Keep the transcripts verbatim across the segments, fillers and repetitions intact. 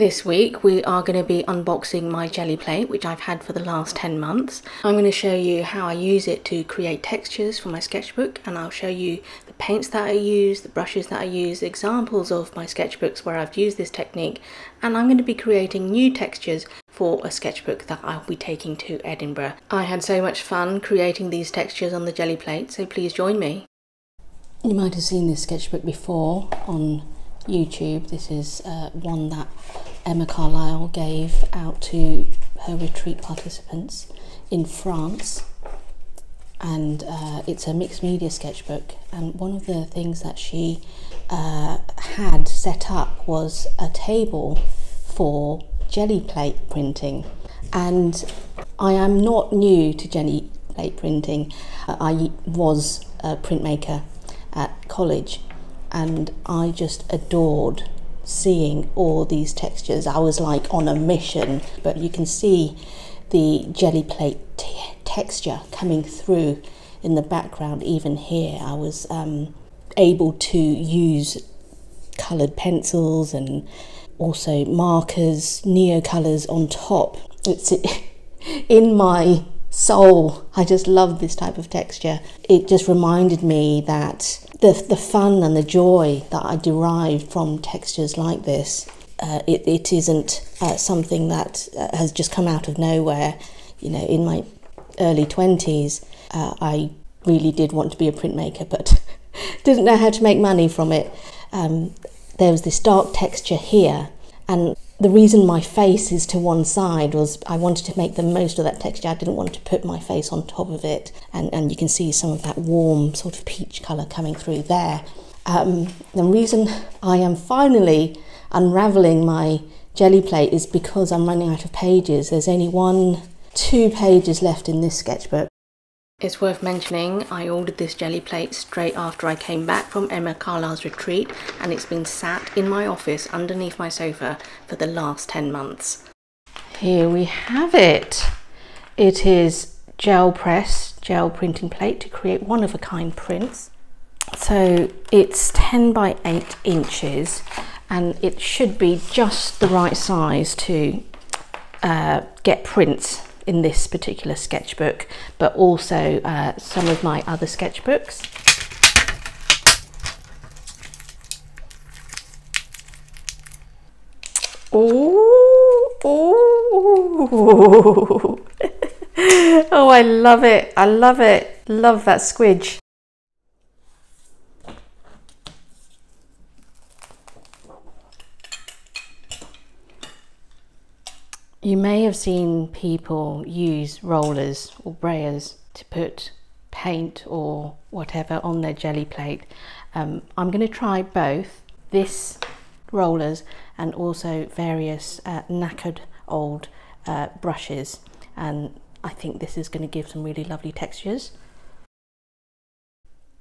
This week we are going to be unboxing my Gelli plate, which I've had for the last ten months. I'm going to show you how I use it to create textures for my sketchbook, and I'll show you the paints that I use, the brushes that I use, examples of my sketchbooks where I've used this technique, and I'm going to be creating new textures for a sketchbook that I'll be taking to Edinburgh. I had so much fun creating these textures on the Gelli plate, so please join me. You might have seen this sketchbook before on YouTube. This is uh, one that Emma Carlisle gave out to her retreat participants in France, and uh, it's a mixed media sketchbook, and one of the things that she uh, had set up was a table for Gelli plate printing. And I am not new to Gelli plate printing. I was a printmaker at college, and I just adored seeing all these textures. I was like on a mission. But you can see the Gelli plate t texture coming through in the background. Even here I was um, able to use coloured pencils and also markers, neo colours on top. It's in my soul. I just love this type of texture. It just reminded me that The, the fun and the joy that I derive from textures like this, uh, it, it isn't uh, something that uh, has just come out of nowhere. You know, in my early twenties, uh, I really did want to be a printmaker, but didn't know how to make money from it. Um, there was this dark texture here, and the reason my face is to one side was I wanted to make the most of that texture. I didn't want to put my face on top of it, and, and you can see some of that warm sort of peach colour coming through there. Um, the reason I am finally unravelling my Gelli plate is because I'm running out of pages. There's only one, two pages left in this sketchbook. It's worth mentioning I ordered this Gelli plate straight after I came back from Emma Carlisle's retreat, and it's been sat in my office underneath my sofa for the last ten months. Here we have it. It is gel press, gel printing plate to create one of a kind prints. So it's ten by eight inches, and it should be just the right size to uh, get prints in this particular sketchbook, but also uh, some of my other sketchbooks. Ooh, ooh. Oh, I love it. I love it. Love that squidge. You may have seen people use rollers or brayers to put paint or whatever on their Gelli plate. Um, I'm going to try both this rollers and also various uh, knackered old uh, brushes, and I think this is going to give some really lovely textures.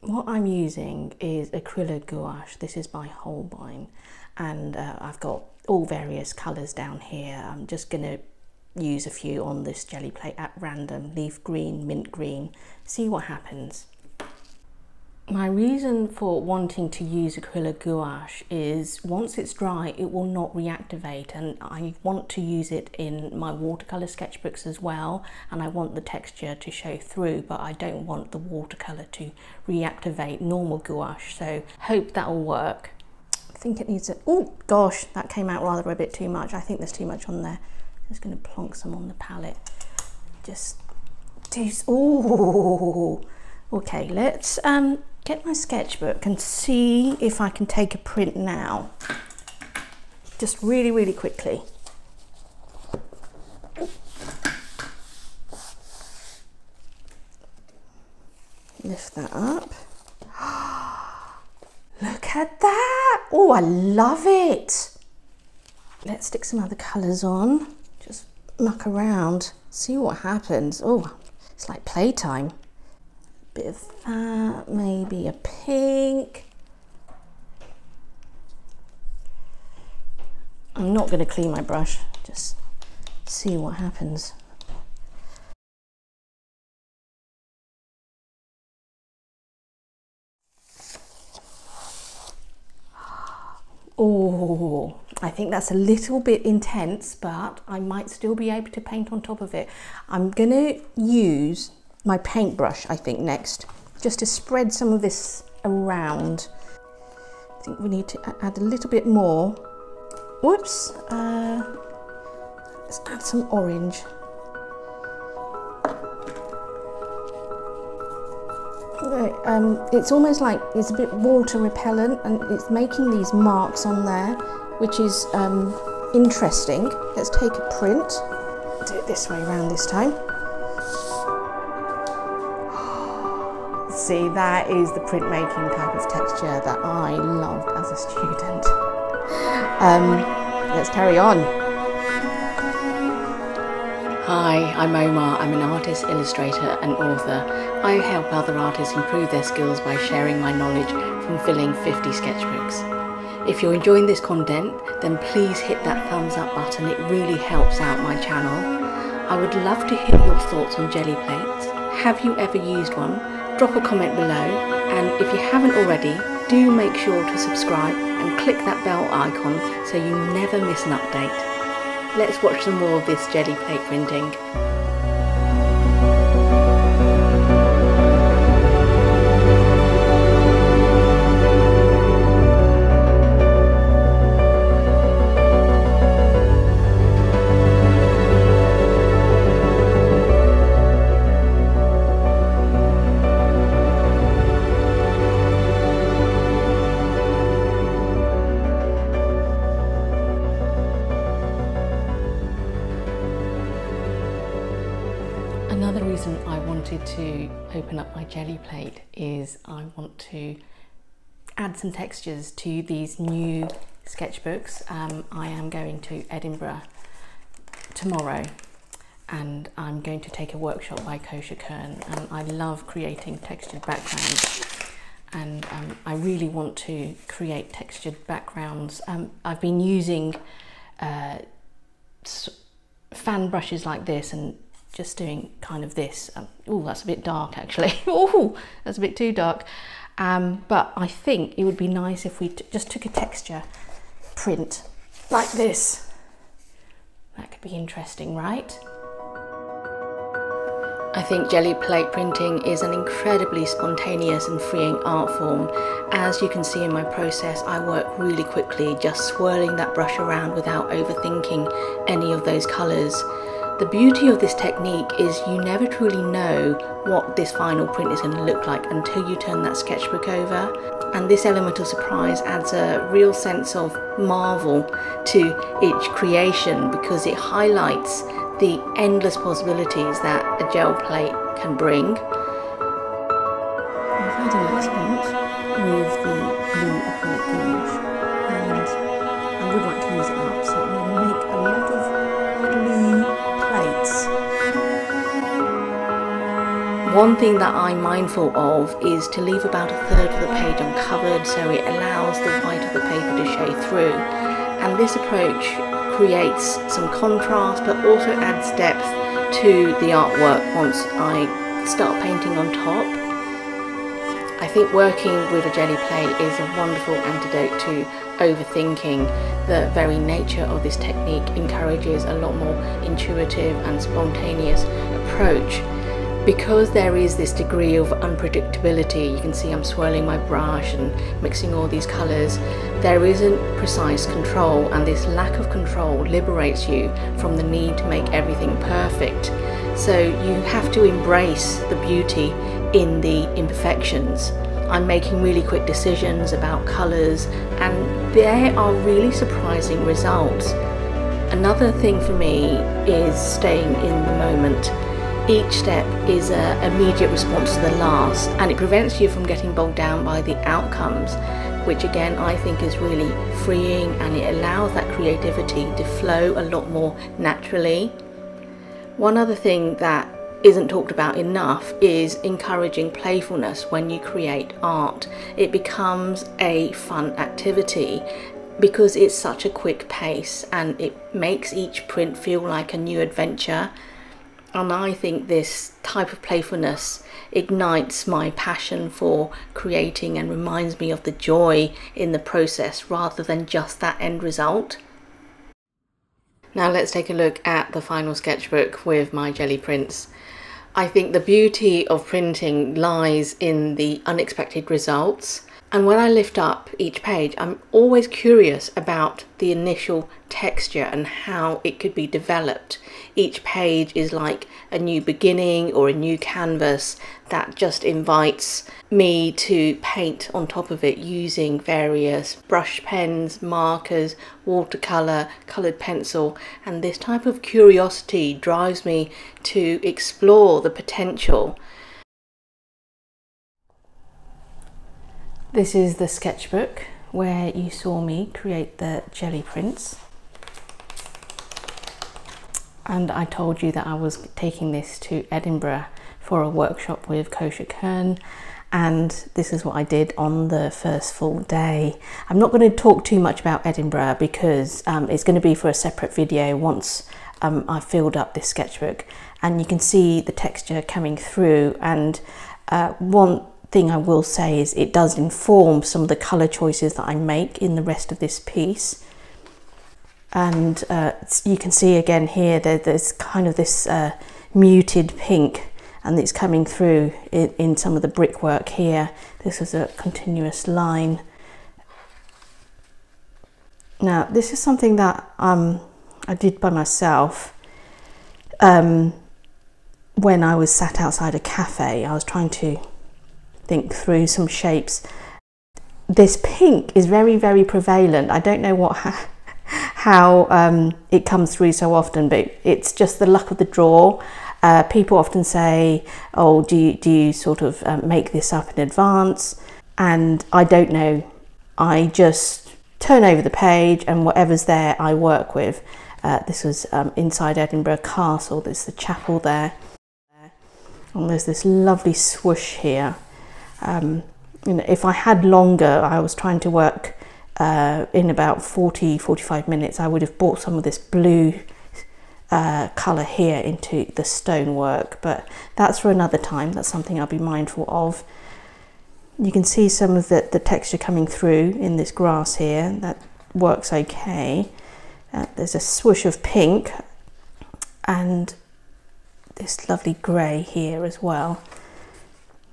What I'm using is acrylic gouache. This is by Holbein, and uh, I've got all various colours down here. I'm just going to use a few on this Gelli plate at random. Leaf green, mint green, see what happens. My reason for wanting to use acrylic gouache is once it's dry it will not reactivate, and I want to use it in my watercolour sketchbooks as well, and I want the texture to show through, but I don't want the watercolour to reactivate normal gouache, so hope that will work. I think it needs to, oh gosh, that came out rather a bit too much. I think there's too much on there. I'm just going to plonk some on the palette. Just do, oh, okay, let's um, get my sketchbook and see if I can take a print now. Just really, really quickly. Lift that up. Look at that! Oh, I love it! Let's stick some other colours on. Just muck around, see what happens. Oh, it's like playtime. A bit of that, maybe a pink. I'm not going to clean my brush, just see what happens. Oh, I think that's a little bit intense, but I might still be able to paint on top of it. I'm gonna use my paintbrush, I think, next, just to spread some of this around. I think we need to add a little bit more. Whoops, uh, let's add some orange. Um, it's almost like it's a bit water repellent, and it's making these marks on there, which is um, interesting. Let's take a print. Do it this way around this time. See, that is the printmaking type of texture that I loved as a student. Um, let's carry on. Hi, I'm Omar. I'm an artist, illustrator and author. I help other artists improve their skills by sharing my knowledge from filling fifty sketchbooks. If you're enjoying this content, then please hit that thumbs up button. It really helps out my channel. I would love to hear your thoughts on jelly plates. Have you ever used one? Drop a comment below, and if you haven't already, do make sure to subscribe and click that bell icon so you never miss an update. Let's watch some more of this jelly plate printing. Another reason I wanted to open up my jelly plate is I want to add some textures to these new sketchbooks. Um, I am going to Edinburgh tomorrow, and I'm going to take a workshop by Koosje Koene, and I love creating textured backgrounds, and um, I really want to create textured backgrounds. Um, I've been using uh, fan brushes like this and just doing kind of this. Um, oh, that's a bit dark actually. Oh, that's a bit too dark. Um, but I think it would be nice if we t just took a texture print like this. That could be interesting, right? I think jelly plate printing is an incredibly spontaneous and freeing art form. As you can see in my process, I work really quickly, just swirling that brush around without overthinking any of those colours. The beauty of this technique is you never truly know what this final print is going to look like until you turn that sketchbook over, and this element of surprise adds a real sense of marvel to each creation because it highlights the endless possibilities that a gel plate can bring. I've had an experiment with the blue acrylic gouache, and I would like to use it up, so I'm going to make a lot of blue. One thing that I'm mindful of is to leave about a third of the page uncovered so it allows the white of the paper to shade through, and this approach creates some contrast but also adds depth to the artwork once I start painting on top. I think working with a jelly plate is a wonderful antidote to overthinking. The very nature of this technique encourages a lot more intuitive and spontaneous approach. Because there is this degree of unpredictability, you can see I'm swirling my brush and mixing all these colours, there isn't precise control, and this lack of control liberates you from the need to make everything perfect. So you have to embrace the beauty in the imperfections. I'm making really quick decisions about colours, and there are really surprising results. Another thing for me is staying in the moment. Each step is an immediate response to the last, and it prevents you from getting bogged down by the outcomes, which again I think is really freeing, and it allows that creativity to flow a lot more naturally. One other thing that isn't talked about enough is encouraging playfulness when you create art. It becomes a fun activity because it's such a quick pace, and it makes each print feel like a new adventure. And I think this type of playfulness ignites my passion for creating and reminds me of the joy in the process rather than just that end result. Now let's take a look at the final sketchbook with my jelly prints. I think the beauty of printing lies in the unexpected results. And when I lift up each page, I'm always curious about the initial texture and how it could be developed. Each page is like a new beginning or a new canvas that just invites me to paint on top of it using various brush pens, markers, watercolour, coloured pencil, and this type of curiosity drives me to explore the potential. This is the sketchbook where you saw me create the jelly prints, and I told you that I was taking this to Edinburgh for a workshop with Koosje Koene, and this is what I did on the first full day. I'm not going to talk too much about Edinburgh because um, it's going to be for a separate video once um, I've filled up this sketchbook, and you can see the texture coming through. And uh, one thing I will say is it does inform some of the colour choices that I make in the rest of this piece. And uh, you can see again here that there's kind of this uh, muted pink, and it's coming through in, in some of the brickwork here. This is a continuous line. Now this is something that um, I did by myself um, when I was sat outside a cafe. I was trying to think through some shapes. This pink is very very prevalent. I don't know what ha how um, it comes through so often, but it's just the luck of the draw. Uh, people often say, oh, do you, do you sort of uh, make this up in advance? And I don't know, I just turn over the page and whatever's there I work with. Uh, this was um, inside Edinburgh Castle. There's the chapel there, and there's this lovely swoosh here. Um, you know, if I had longer, I was trying to work uh, in about forty, forty-five minutes, I would have brought some of this blue uh, colour here into the stonework, but that's for another time. That's something I'll be mindful of. You can see some of the, the texture coming through in this grass here. That works okay. Uh, there's a swoosh of pink and this lovely grey here as well.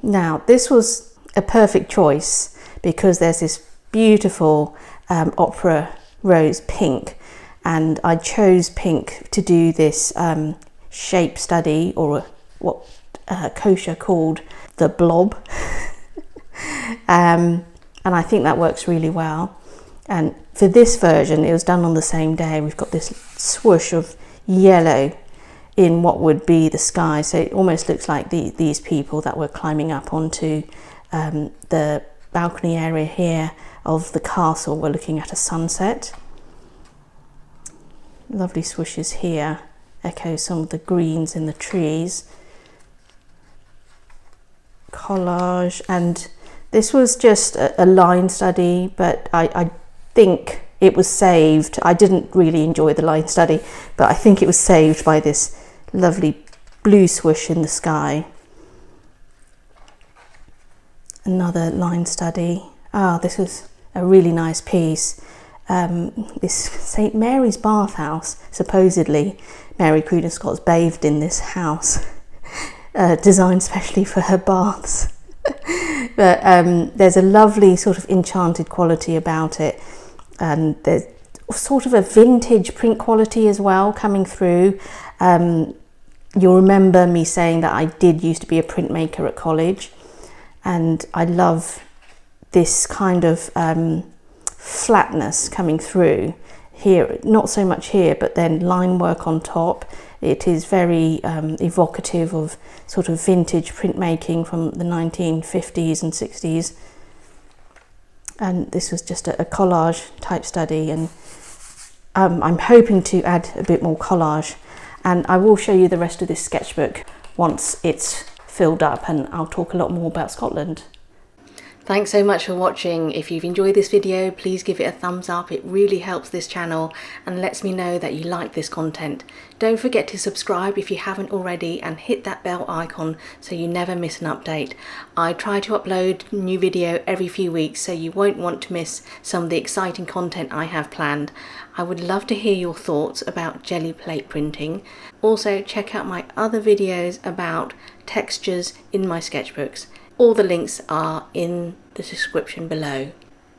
Now this was a perfect choice because there's this beautiful um, opera rose pink, and I chose pink to do this um, shape study, or what uh, Koosje called the blob. um, and I think that works really well. And for this version it was done on the same day. We've got this swoosh of yellow in what would be the sky, so it almost looks like the, these people that were climbing up onto um, the balcony area here of the castle were looking at a sunset. Lovely swooshes here echo some of the greens in the trees. Collage, and this was just a, a line study, but I, I think it was saved. I didn't really enjoy the line study, but I think it was saved by this lovely blue swoosh in the sky. Another line study. Ah, this was a really nice piece. Um, this Saint Mary's Bath House, supposedly Mary Queen of Scots bathed in this house, uh, designed specially for her baths. But um, there's a lovely sort of enchanted quality about it, and there's sort of a vintage print quality as well coming through. Um, you'll remember me saying that I did used to be a printmaker at college, and I love this kind of um, flatness coming through here. Not so much here, but then line work on top. It is very um, evocative of sort of vintage printmaking from the nineteen fifties and sixties. And this was just a, a collage type study, and um, I'm hoping to add a bit more collage, and I will show you the rest of this sketchbook once it's filled up, and I'll talk a lot more about Scotland. Thanks so much for watching. If you've enjoyed this video, please give it a thumbs up. It really helps this channel and lets me know that you like this content. Don't forget to subscribe if you haven't already and hit that bell icon so you never miss an update. I try to upload new video every few weeks, so you won't want to miss some of the exciting content I have planned. I would love to hear your thoughts about jelly plate printing. Also, check out my other videos about textures in my sketchbooks. All the links are in the description below.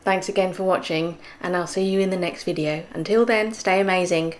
Thanks again for watching, and I'll see you in the next video. Until then, stay amazing.